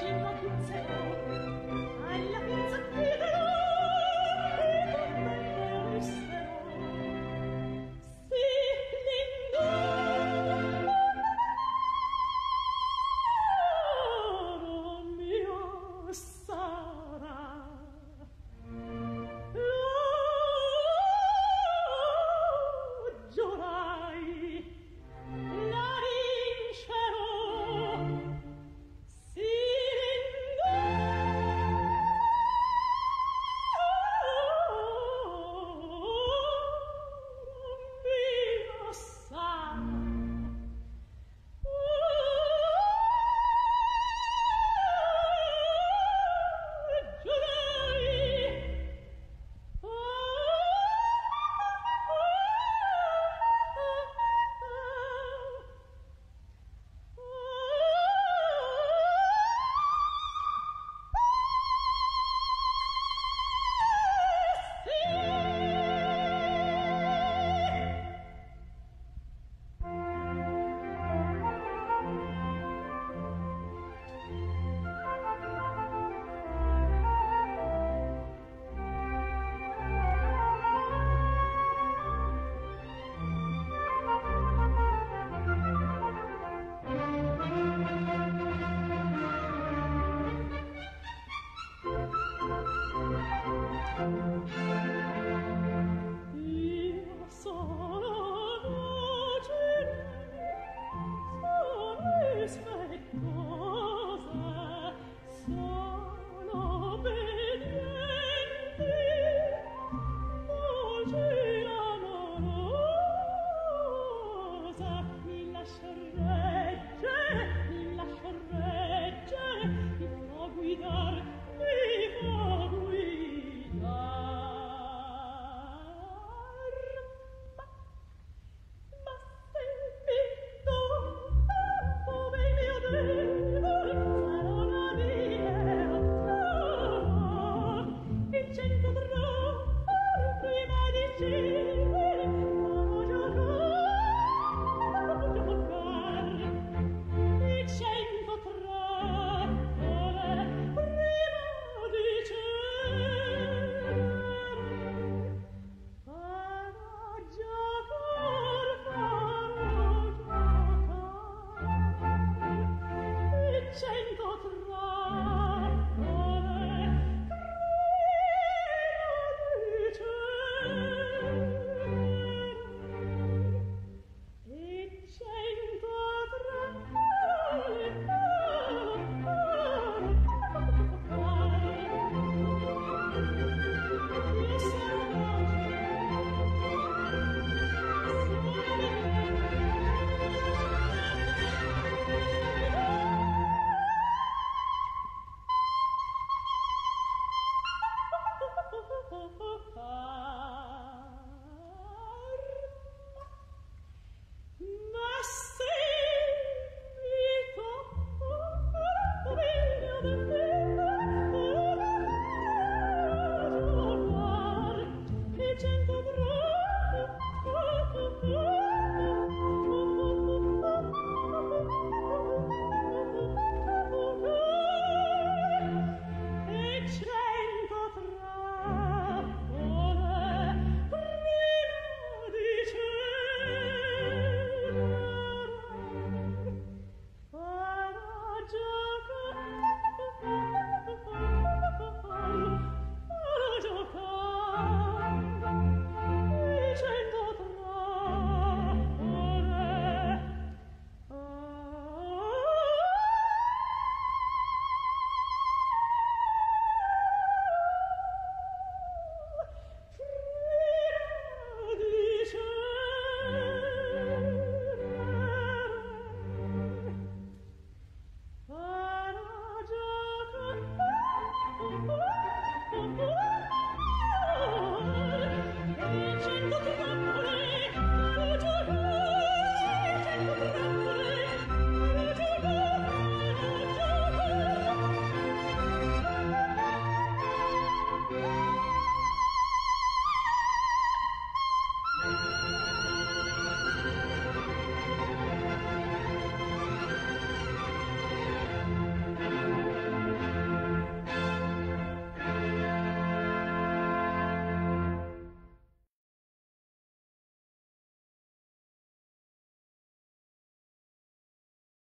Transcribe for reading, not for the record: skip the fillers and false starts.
Jane, what you say?